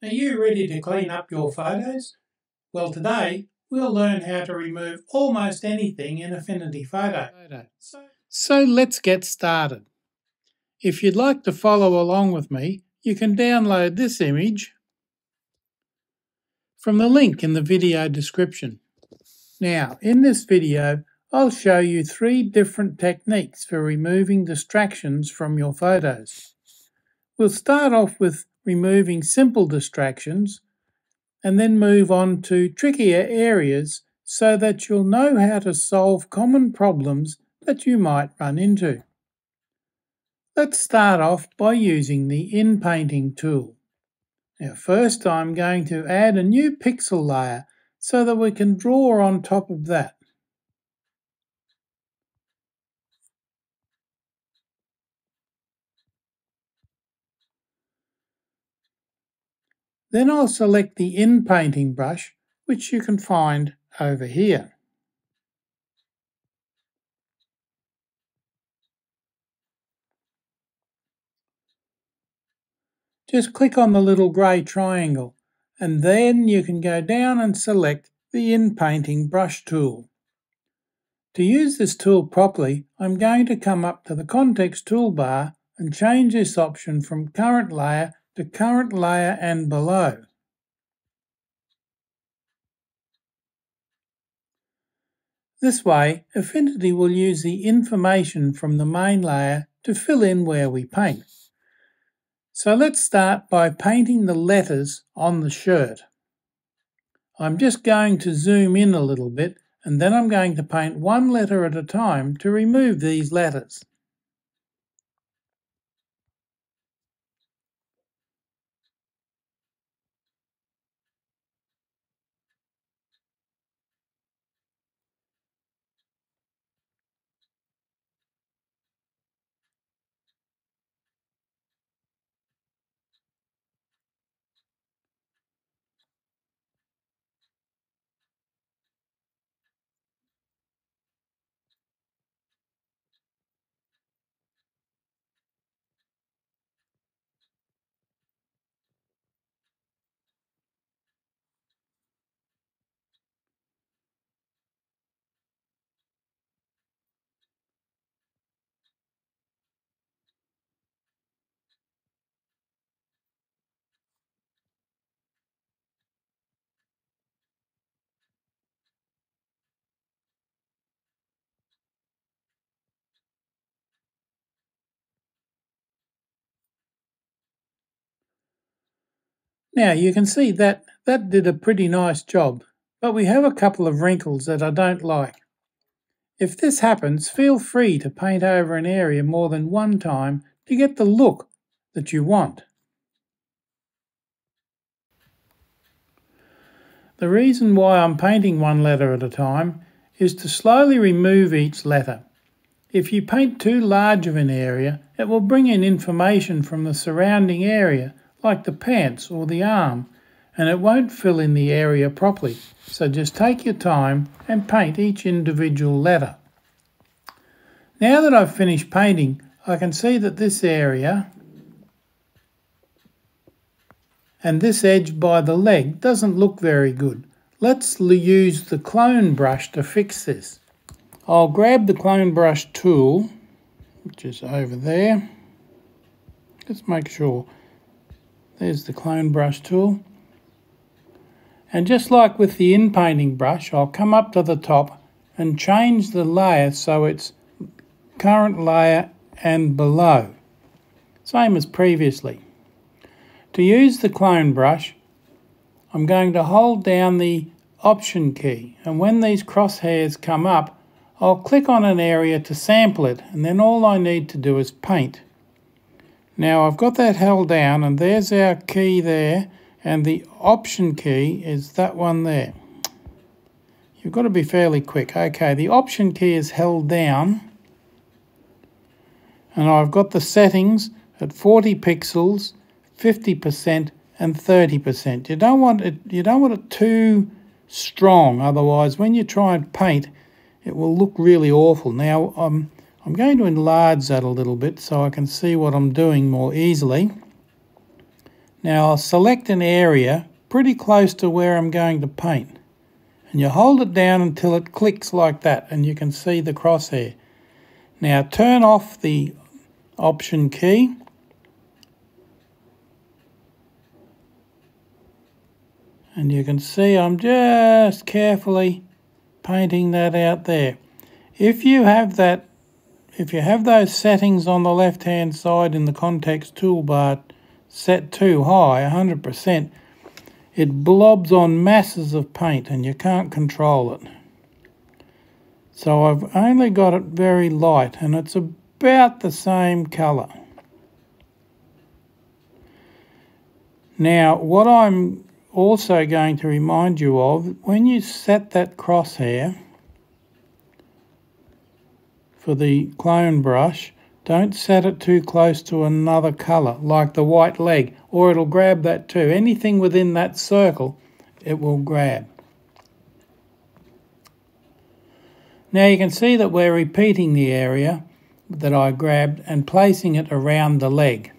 Are you ready to clean up your photos? Well, today we'll learn how to remove almost anything in Affinity Photo. So let's get started. If you'd like to follow along with me, you can download this image from the link in the video description. Now, in this video, I'll show you three different techniques for removing distractions from your photos. We'll start off with removing simple distractions and then move on to trickier areas so that you'll know how to solve common problems that you might run into. Let's start off by using the Inpainting tool. Now first I'm going to add a new pixel layer so that we can draw on top of that. Then I'll select the Inpainting brush, which you can find over here. Just click on the little grey triangle, and then you can go down and select the Inpainting brush tool. To use this tool properly, I'm going to come up to the context toolbar and change this option from current layer to current layer and below. This way, Affinity will use the information from the main layer to fill in where we paint. So let's start by painting the letters on the shirt. I'm just going to zoom in a little bit, and then I'm going to paint one letter at a time to remove these letters. Now you can see that did a pretty nice job, but we have a couple of wrinkles that I don't like. If this happens, feel free to paint over an area more than one time to get the look that you want. The reason why I'm painting one letter at a time is to slowly remove each letter. If you paint too large of an area, it will bring in information from the surrounding area like the pants or the arm, and it won't fill in the area properly, so just take your time and paint each individual letter. Now that I've finished painting, I can see that this area and this edge by the leg doesn't look very good. Let's use the Clone brush to fix this. I'll grab the Clone brush tool, which is over there. Let's make sure. There's the Clone brush tool. And just like with the Inpainting brush, I'll come up to the top and change the layer so it's current layer and below. Same as previously. To use the Clone brush, I'm going to hold down the Option key, and when these crosshairs come up, I'll click on an area to sample it, and then all I need to do is paint. Now I've got that held down, and there's our key there, and the Option key is that one there. You've got to be fairly quick. Okay, the Option key is held down, and I've got the settings at 40 pixels, 50% and 30%. You don't want it too strong, otherwise when you try and paint it will look really awful. Now I'm going to enlarge that a little bit so I can see what I'm doing more easily. Now I'll select an area pretty close to where I'm going to paint, and you hold it down until it clicks like that and you can see the crosshair. Now turn off the Option key, and you can see I'm just carefully painting that out there. If you have those settings on the left hand side in the context toolbar set too high, 100%, it blobs on masses of paint and you can't control it. So I've only got it very light, and it's about the same color. Now what I'm also going to remind you of, when you set that crosshair for the clone brush, don't set it too close to another color like the white leg, or it'll grab that too. Anything within that circle it will grab. Now you can see that we're repeating the area that I grabbed and placing it around the leg.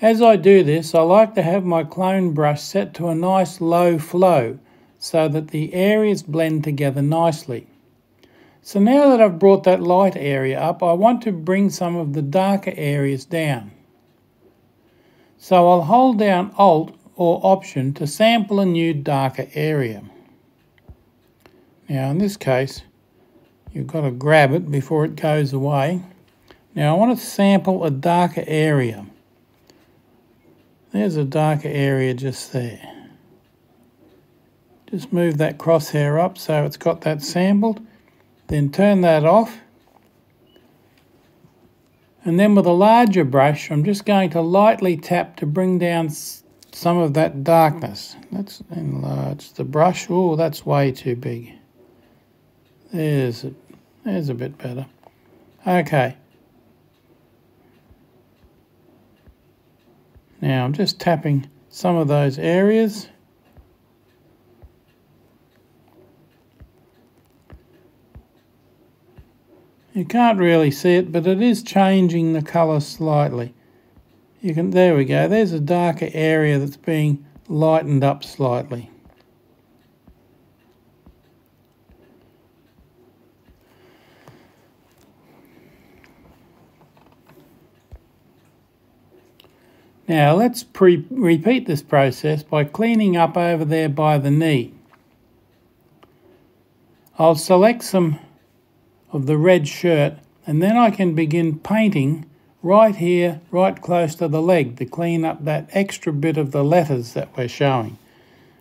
As I do this, I like to have my clone brush set to a nice low flow so that the areas blend together nicely. So now that I've brought that light area up, I want to bring some of the darker areas down. So I'll hold down Alt or Option to sample a new darker area. Now in this case, you've got to grab it before it goes away. Now I want to sample a darker area. There's a darker area just there. Just move that crosshair up so it's got that sampled. Then turn that off. And then with a larger brush, I'm just going to lightly tap to bring down some of that darkness. Let's enlarge the brush. Oh, that's way too big. There's a bit better. Okay. Now I'm just tapping some of those areas. You can't really see it, but it is changing the colour slightly. You can, there we go, there's a darker area that's being lightened up slightly. Now let's repeat this process by cleaning up over there by the knee. I'll select some of the red shirt, and then I can begin painting right here, right close to the leg, to clean up that extra bit of the letters that we're showing.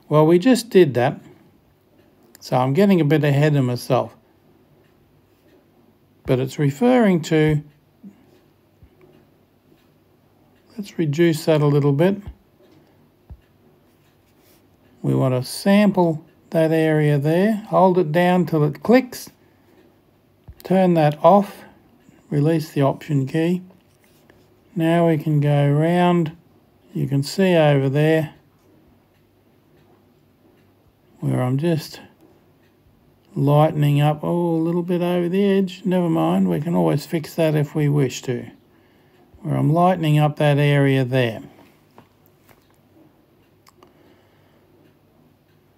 Well, we just did that, so I'm getting a bit ahead of myself. But it's referring to, let's reduce that a little bit. We want to sample that area there. Hold it down till it clicks. Turn that off. Release the Option key. Now we can go round. You can see over there where I'm just lightening up. Oh, a little bit over the edge. Never mind. We can always fix that if we wish to. Where I'm lightening up that area there.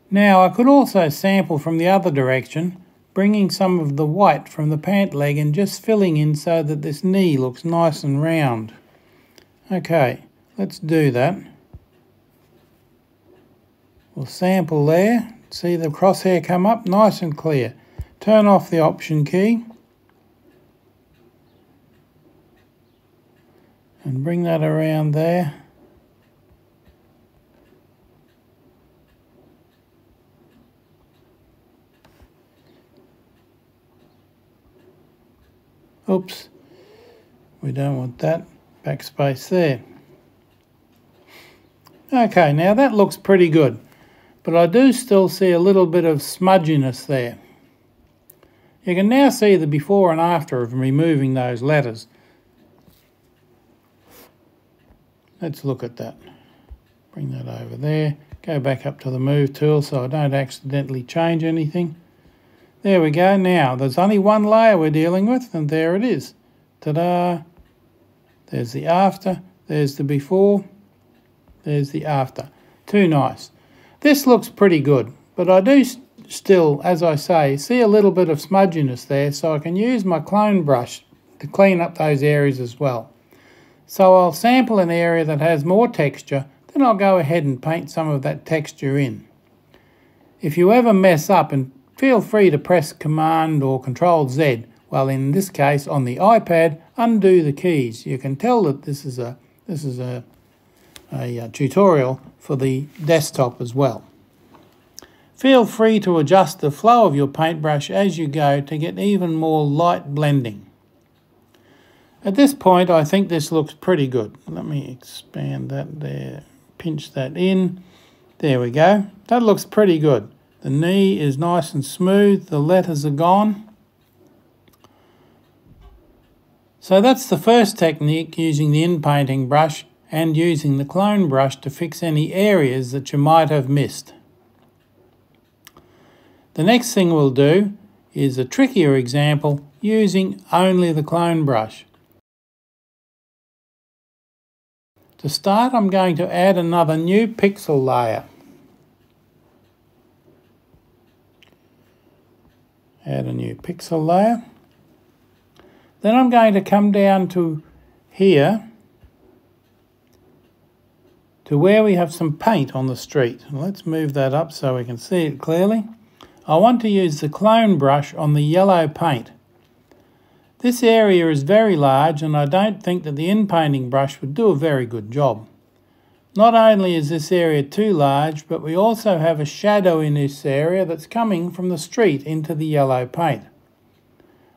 Now I could also sample from the other direction, bringing some of the white from the pant leg and just filling in so that this knee looks nice and round. Okay, let's do that. We'll sample there, see the crosshair come up nice and clear. Turn off the Option key. And bring that around there. Oops, we don't want that. Backspace there. Okay, now that looks pretty good, but I do still see a little bit of smudginess there. You can now see the before and after of removing those letters. Let's look at that. Bring that over there. Go back up to the Move tool so I don't accidentally change anything. There we go. Now, there's only one layer we're dealing with, and there it is. Ta-da! There's the after. There's the before. There's the after. Too nice. This looks pretty good, but I do still, as I say, see a little bit of smudginess there, so I can use my clone brush to clean up those areas as well. So I'll sample an area that has more texture, then I'll go ahead and paint some of that texture in. If you ever mess up, and feel free to press Command or Control Z, well, in this case on the iPad, undo the keys. You can tell that this is a tutorial for the desktop as well. Feel free to adjust the flow of your paintbrush as you go to get even more light blending. At this point, I think this looks pretty good. Let me expand that there, pinch that in. There we go. That looks pretty good. The knee is nice and smooth. The letters are gone. So that's the first technique, using the Inpainting brush and using the clone brush to fix any areas that you might have missed. The next thing we'll do is a trickier example using only the clone brush. To start, I'm going to add another new pixel layer. Add a new pixel layer. Then I'm going to come down to here to where we have some paint on the street. Let's move that up so we can see it clearly. I want to use the clone brush on the yellow paint. This area is very large, and I don't think that the Inpainting brush would do a very good job. Not only is this area too large, but we also have a shadow in this area that's coming from the street into the yellow paint.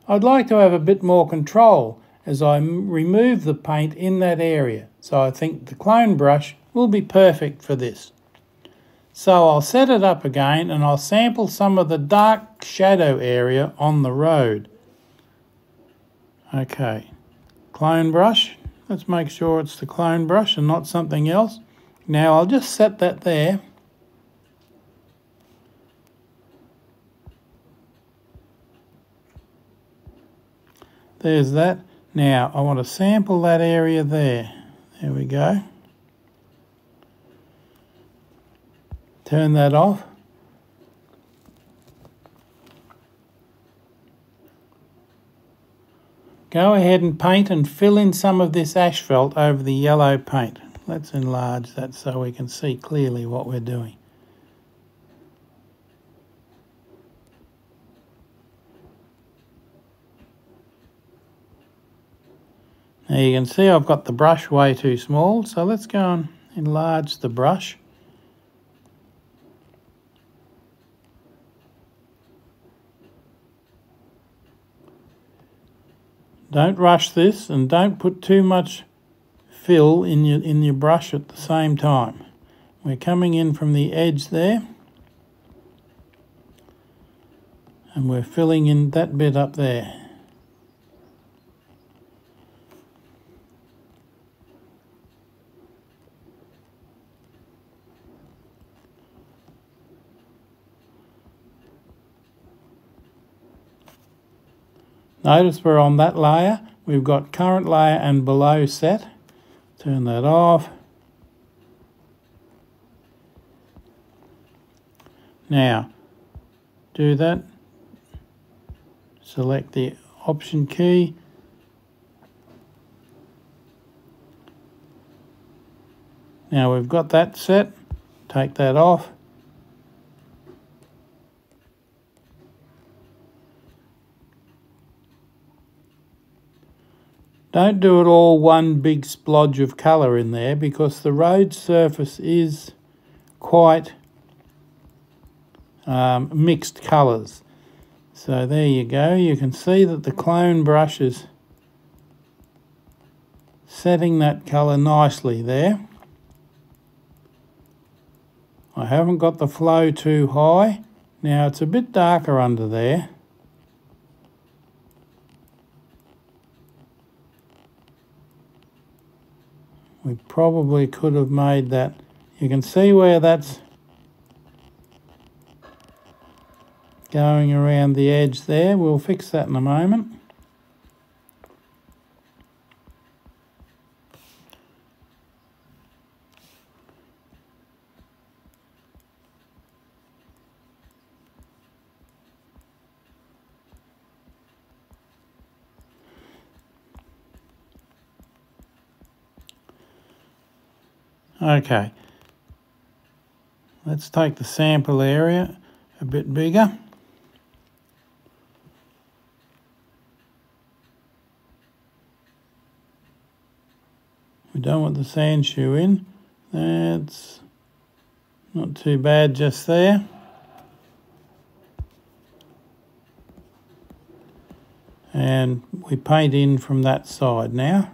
I'd like to have a bit more control as I remove the paint in that area, so I think the clone brush will be perfect for this. So I'll set it up again, and I'll sample some of the dark shadow area on the road. Okay, clone brush. Let's make sure it's the clone brush and not something else. Now I'll just set that there. There's that. Now I want to sample that area there. There we go. Turn that off. Go ahead and paint and fill in some of this asphalt over the yellow paint. Let's enlarge that so we can see clearly what we're doing. Now you can see I've got the brush way too small, so let's go and enlarge the brush. Don't rush this, and don't put too much fill in your brush at the same time. We're coming in from the edge there, and we're filling in that bit up there. Notice we're on that layer. We've got current layer and below set. Turn that off. Now, do that. Select the Option key. Now we've got that set. Take that off. Don't do it all one big splodge of colour in there, because the road surface is quite mixed colours. So there you go. You can see that the clone brush is setting that colour nicely there. I haven't got the flow too high. Now it's a bit darker under there. We probably could have made that. You can see where that's going around the edge there. We'll fix that in a moment. Okay, let's take the sample area a bit bigger. We don't want the sand shoe in. That's not too bad just there. And we paint in from that side now.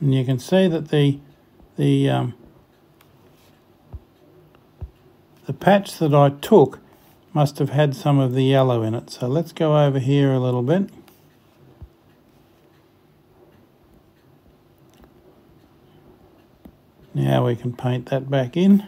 And you can see that the patch that I took must have had some of the yellow in it. So let's go over here a little bit. Now we can paint that back in.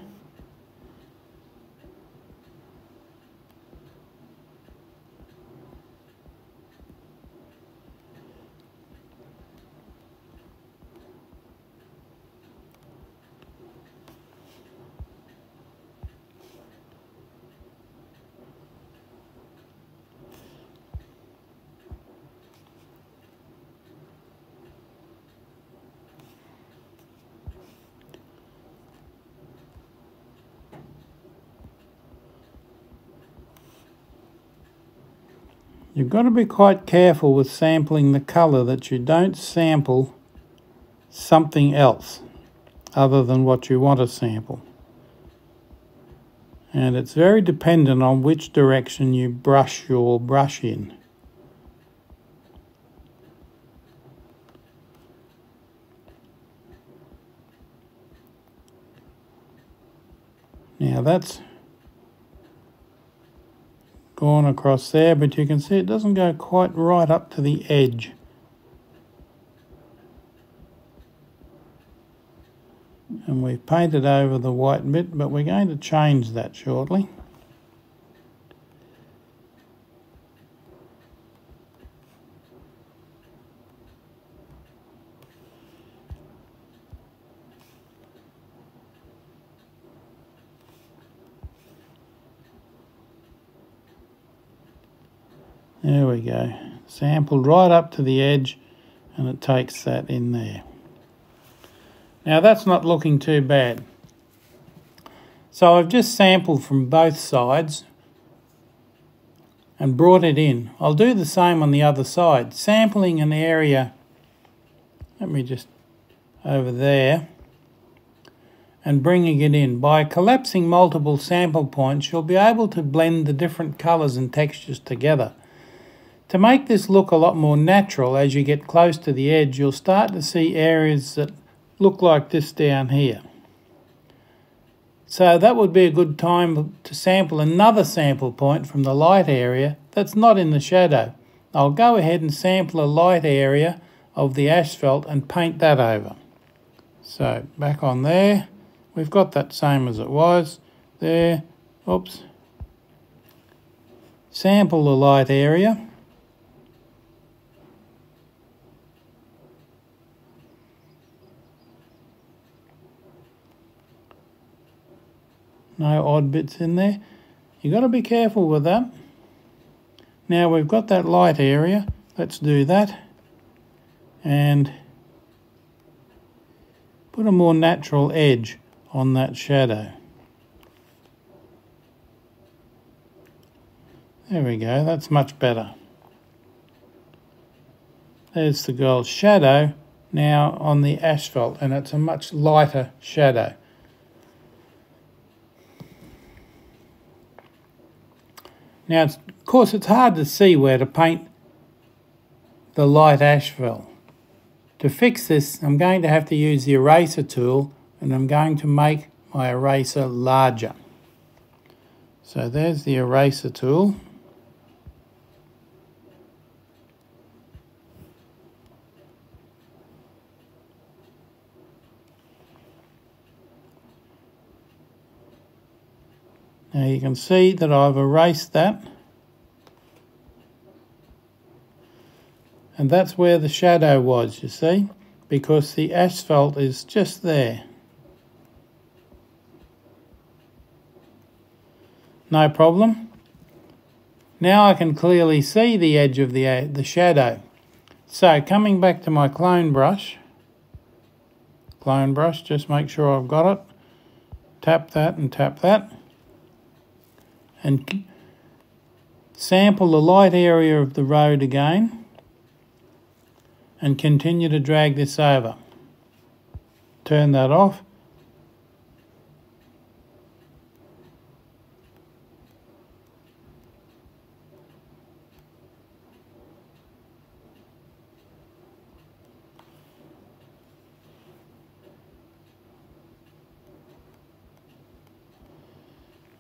You've got to be quite careful with sampling the colour that you don't sample something else other than what you want to sample. And it's very dependent on which direction you brush your brush in. Now that's gone across there, but you can see it doesn't go quite right up to the edge. And we've painted over the white bit, but we're going to change that shortly. There we go, sampled right up to the edge, and it takes that in there. Now that's not looking too bad. So I've just sampled from both sides and brought it in. I'll do the same on the other side. Sampling an area, let me just over there, and bringing it in. By collapsing multiple sample points, you'll be able to blend the different colours and textures together. To make this look a lot more natural as you get close to the edge, you'll start to see areas that look like this down here. So that would be a good time to sample another sample point from the light area that's not in the shadow. I'll go ahead and sample a light area of the asphalt and paint that over. So back on there, we've got that same as it was there. Oops. Sample the light area. No odd bits in there. You've got to be careful with that. Now we've got that light area. Let's do that and put a more natural edge on that shadow. There we go, that's much better. There's the girl's shadow now on the asphalt, and it's a much lighter shadow. Now, of course, it's hard to see where to paint the light asphalt. To fix this, I'm going to have to use the eraser tool, and I'm going to make my eraser larger. So there's the eraser tool. Now you can see that I've erased that, and that's where the shadow was, you see, because the asphalt is just there. No problem. Now I can clearly see the edge of the shadow. So coming back to my clone brush, just make sure I've got it. Tap that and tap that. And sample the light area of the road again. And continue to drag this over. Turn that off.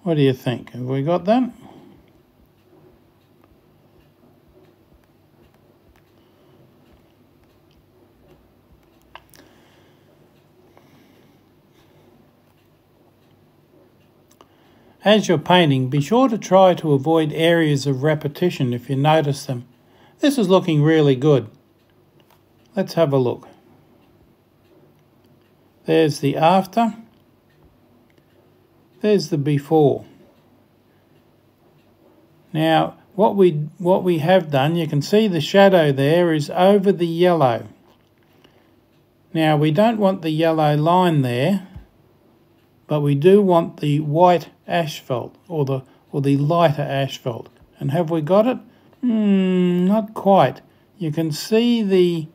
What do you think? Have we got that? As you're painting, be sure to try to avoid areas of repetition if you notice them. This is looking really good. Let's have a look. There's the after. There's the before. Now what we have done, you can see the shadow there is over the yellow. Now we don't want the yellow line there, but we do want the white asphalt or the lighter asphalt. And have we got it? Not quite. You can see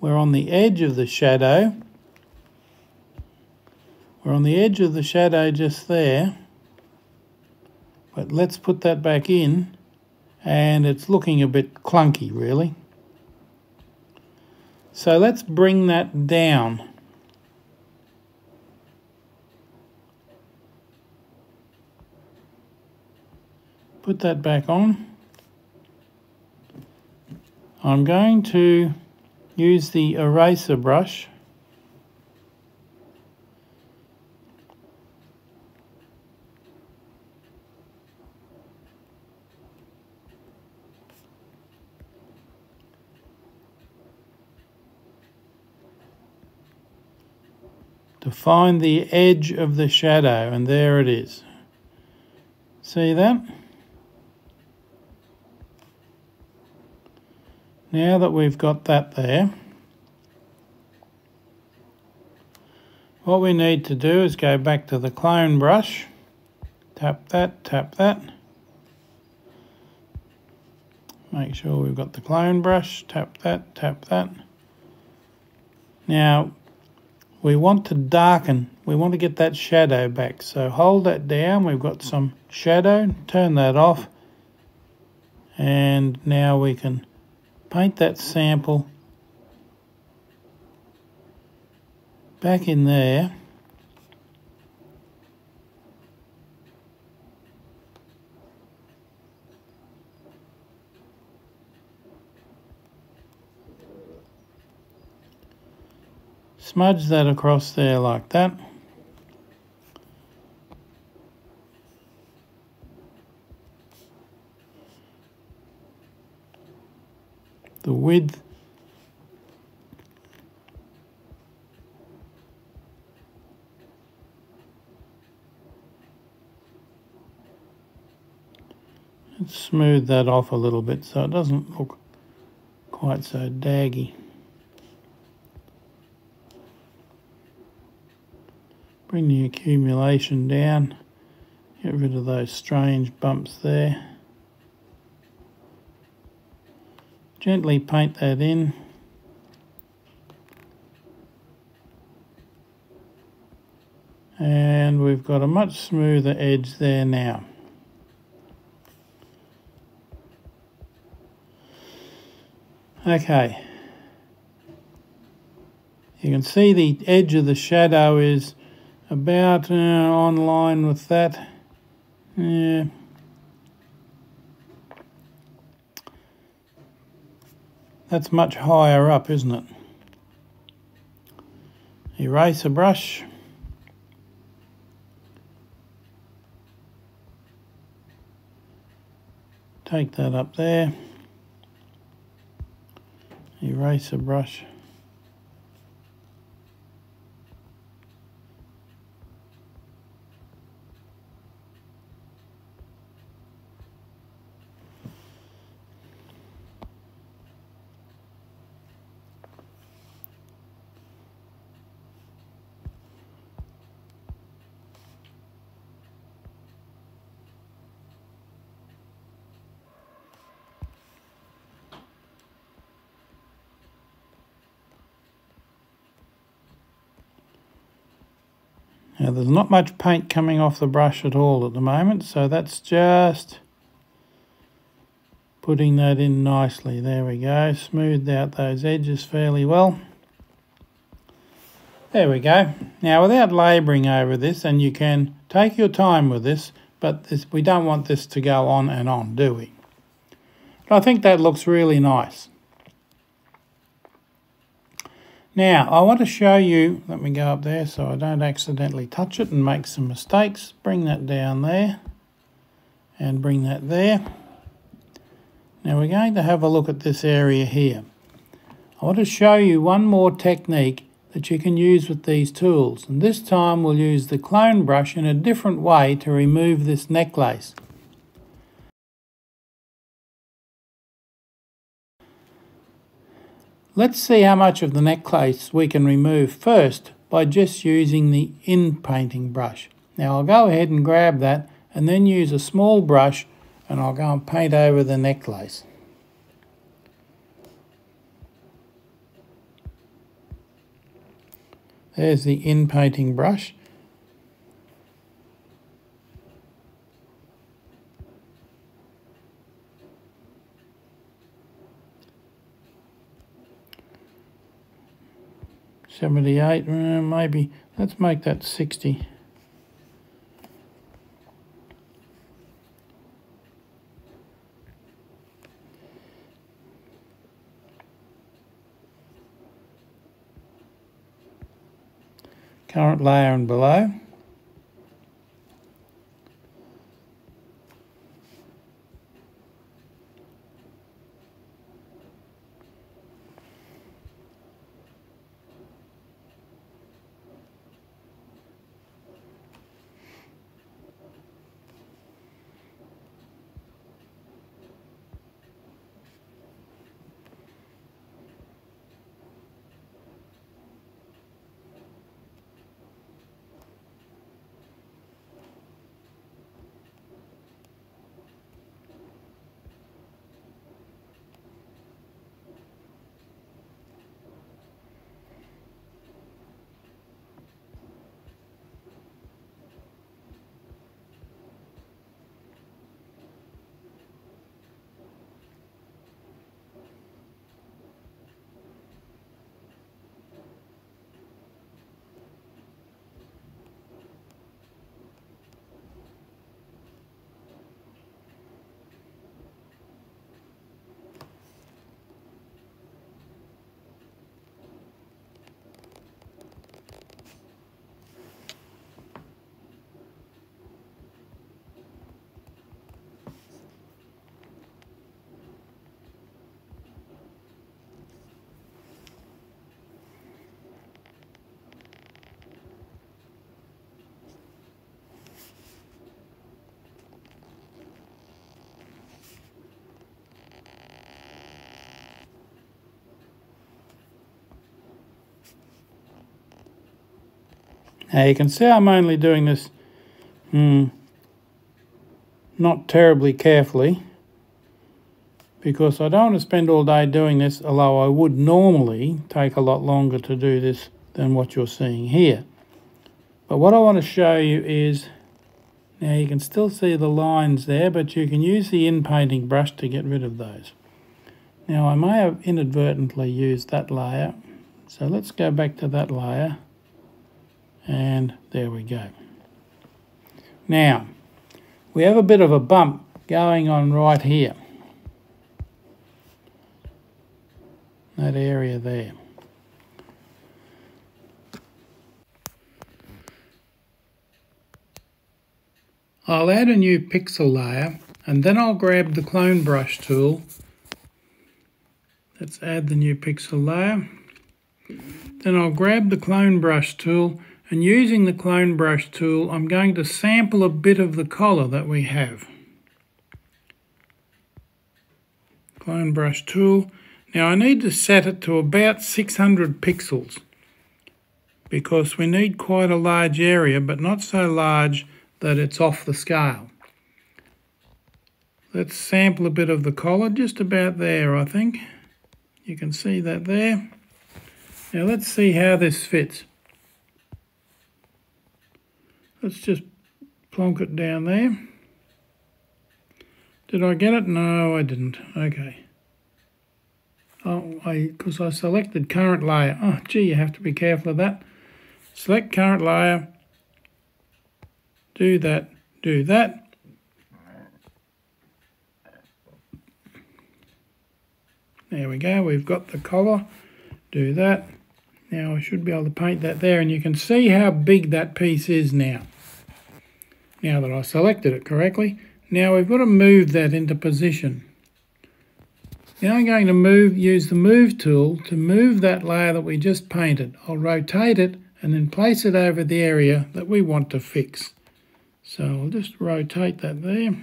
we're on the edge of the shadow. We're on the edge of the shadow just there, but let's put that back in, and it's looking a bit clunky really. So let's bring that down. Put that back on. I'm going to use the eraser brush. To find the edge of the shadow, and there it is. See that? Now that we've got that there, what we need to do is go back to the clone brush, tap that, tap that. Make sure we've got the clone brush, tap that, tap that. Now we want to darken, we want to get that shadow back, so hold that down, we've got some shadow, turn that off, and now we can paint that sample back in there. Smudge that across there like that. The width. Let's smooth that off a little bit so it doesn't look quite so daggy. Bring the accumulation down, get rid of those strange bumps there. Gently paint that in. And we've got a much smoother edge there now. Okay. You can see the edge of the shadow is about on line with that. Yeah. That's much higher up, isn't it? Eraser brush. Take that up there. Eraser brush. Now there's not much paint coming off the brush at all at the moment, so that's just putting that in nicely. There we go, smoothed out those edges fairly well. There we go. Now without labouring over this, and you can take your time with this, but we don't want this to go on and on, do we? But I think that looks really nice. Now I want to show you, let me go up there so I don't accidentally touch it and make some mistakes. Bring that down there and bring that there. Now we're going to have a look at this area here. I want to show you one more technique that you can use with these tools, and this time we'll use the clone brush in a different way to remove this necklace. Let's see how much of the necklace we can remove first by just using the inpainting brush. Now I'll go ahead and grab that and then use a small brush and I'll go and paint over the necklace. There's the inpainting brush. Maybe let's make that 60. Current layer and below. Now you can see I'm only doing this not terribly carefully, because I don't want to spend all day doing this, although I would normally take a lot longer to do this than what you're seeing here. But what I want to show you is, now you can still see the lines there, but you can use the inpainting brush to get rid of those. Now I may have inadvertently used that layer, so let's go back to that layer. And there we go. Now, we have a bit of a bump going on right here. That area there. I'll add a new pixel layer and then I'll grab the clone brush tool. Let's add the new pixel layer. Then I'll grab the clone brush tool, and using the clone brush tool I'm going to sample a bit of the collar that we have. Clone brush tool. Now I need to set it to about 600 pixels because we need quite a large area, but not so large that it's off the scale. Let's sample a bit of the collar, just about there I think. You can see that there. Now let's see how this fits. Let's just plonk it down there. Did I get it? No, I didn't. Okay. Oh, because I selected current layer. Oh, gee, you have to be careful of that. Select current layer. Do that. Do that. There we go, we've got the collar. Do that. Now I should be able to paint that there, and you can see how big that piece is now. Now that I selected it correctly, now we've got to move that into position. Now I'm going to use the Move tool to move that layer that we just painted. I'll rotate it and then place it over the area that we want to fix. So I'll just rotate that there.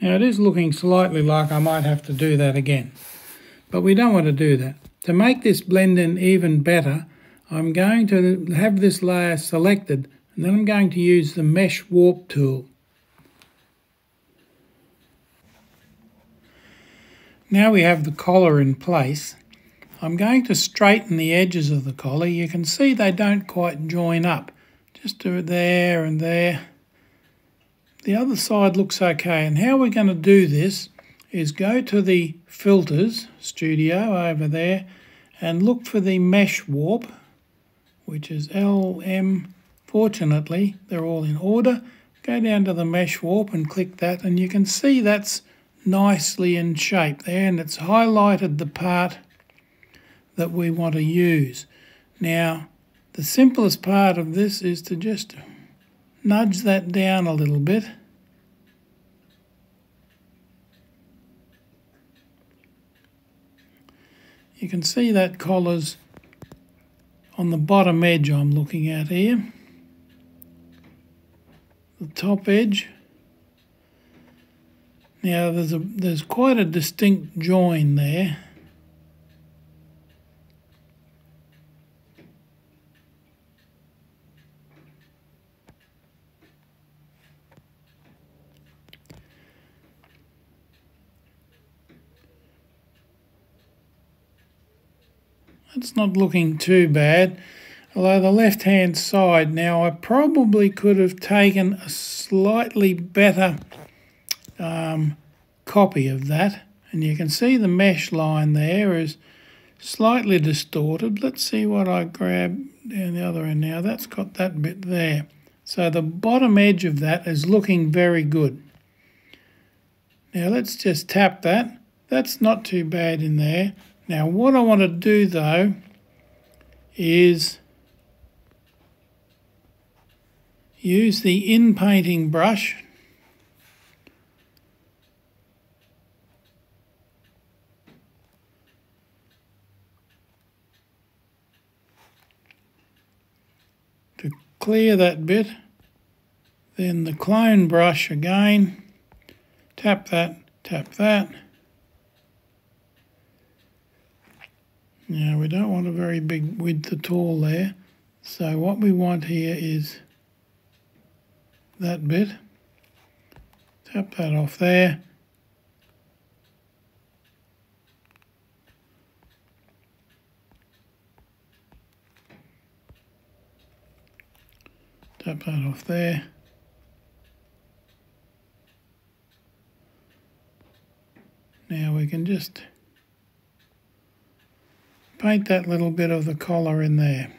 Now it is looking slightly like I might have to do that again, but we don't want to do that. To make this blend in even better, I'm going to have this layer selected, and then I'm going to use the Mesh Warp tool. Now we have the collar in place. I'm going to straighten the edges of the collar. You can see they don't quite join up. Just do it there and there. The other side looks okay, and how we're going to do this is go to the Filters Studio over there and look for the Mesh Warp, which is LM. Fortunately, they're all in order. Go down to the Mesh Warp and click that, and you can see that's nicely in shape there, and it's highlighted the part that we want to use. Now, the simplest part of this is to just nudge that down a little bit. You can see that collar's on the bottom edge I'm looking at here. The top edge. Now there's quite a distinct join there. It's not looking too bad, although the left-hand side, now I probably could have taken a slightly better copy of that. And you can see the mesh line there is slightly distorted. Let's see what I grab down the other end now. That's got that bit there. So the bottom edge of that is looking very good. Now let's just tap that. That's not too bad in there. Now what I want to do though is use the Inpainting brush to clear that bit, then the Clone brush again, tap that, tap that. Now we don't want a very big width at all there, so what we want here is that bit. Tap that off there. Tap that off there. Now we can just paint that little bit of the collar in there.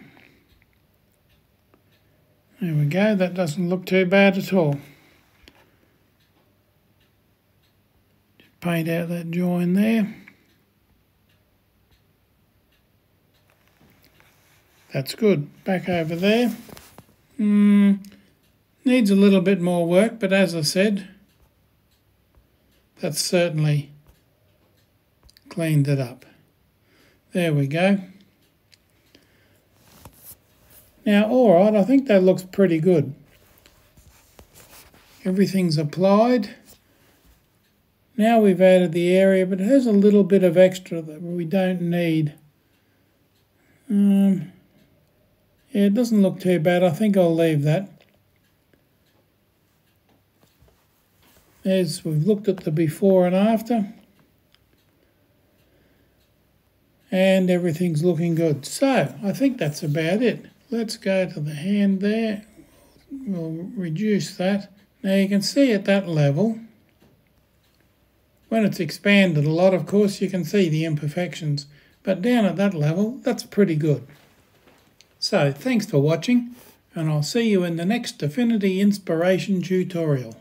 There we go, that doesn't look too bad at all. Just paint out that join there. That's good. Back over there. Needs a little bit more work, but as I said, that's certainly cleaned it up. There we go. Now, all right, I think that looks pretty good. Everything's applied. Now we've added the area, but it has a little bit of extra that we don't need. Yeah, it doesn't look too bad. I think I'll leave that. As we've looked at the before and after, and everything's looking good. So I think that's about it. Let's go to the hand there. We'll reduce that. Now you can see at that level, when it's expanded a lot, of course, you can see the imperfections. But down at that level, that's pretty good. So thanks for watching, and I'll see you in the next Affinity Inspiration tutorial.